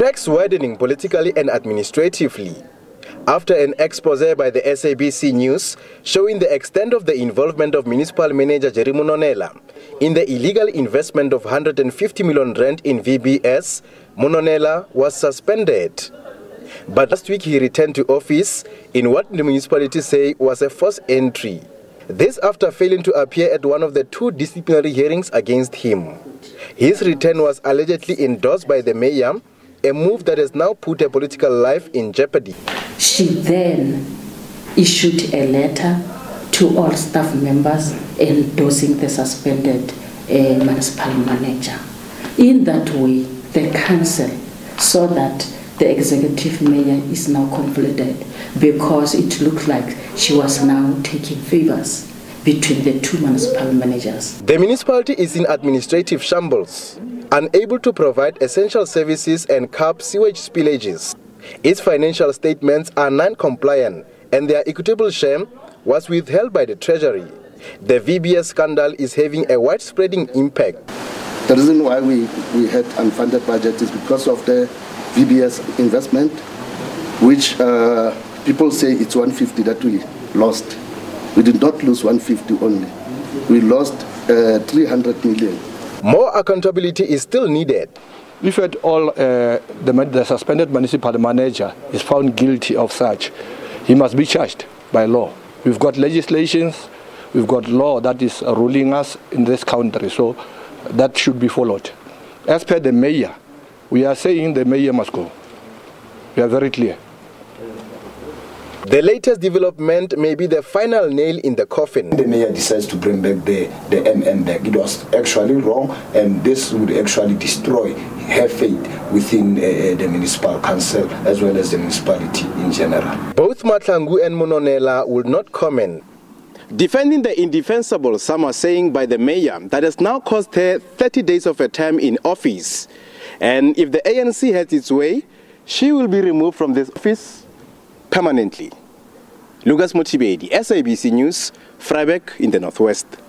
Cracks widening politically and administratively after an expose by the SABC News showing the extent of the involvement of municipal manager Jerry Mononela in the illegal investment of 150 million rand in VBS, Mononela was suspended. But last week he returned to office in what the municipality say was a forced entry. This after failing to appear at one of the two disciplinary hearings against him. His return was allegedly endorsed by the mayor, a move that has now put her political life in jeopardy. She then issued a letter to all staff members endorsing the suspended municipal manager. In that way, the council saw that the executive mayor is now conflicted because it looked like she was now taking favors between the two municipal managers. The municipality is in administrative shambles, unable to provide essential services and curb sewage spillages. Its financial statements are non-compliant and their equitable share was withheld by the Treasury. The VBS scandal is having a widespread impact. The reason why we had unfunded budget is because of the VBS investment, which people say it's 150 that we lost. We did not lose 150 only. We lost 300 million. More accountability is still needed. If at all the suspended municipal manager is found guilty of such, he must be charged by law. We've got legislations, we've got law that is ruling us in this country, so that should be followed. As per the mayor, we are saying the mayor must go. We are very clear. The latest development may be the final nail in the coffin. The mayor decides to bring back the MM back. It was actually wrong, and this would actually destroy her faith within the municipal council as well as the municipality in general. Both Mahlangu and Mononela will not comment. Defending the indefensible, some are saying by the mayor that has now cost her 30 days of her time in office. And if the ANC has its way, she will be removed from this office permanently. Lucas Motibe, SABC News, Vryburg in the Northwest.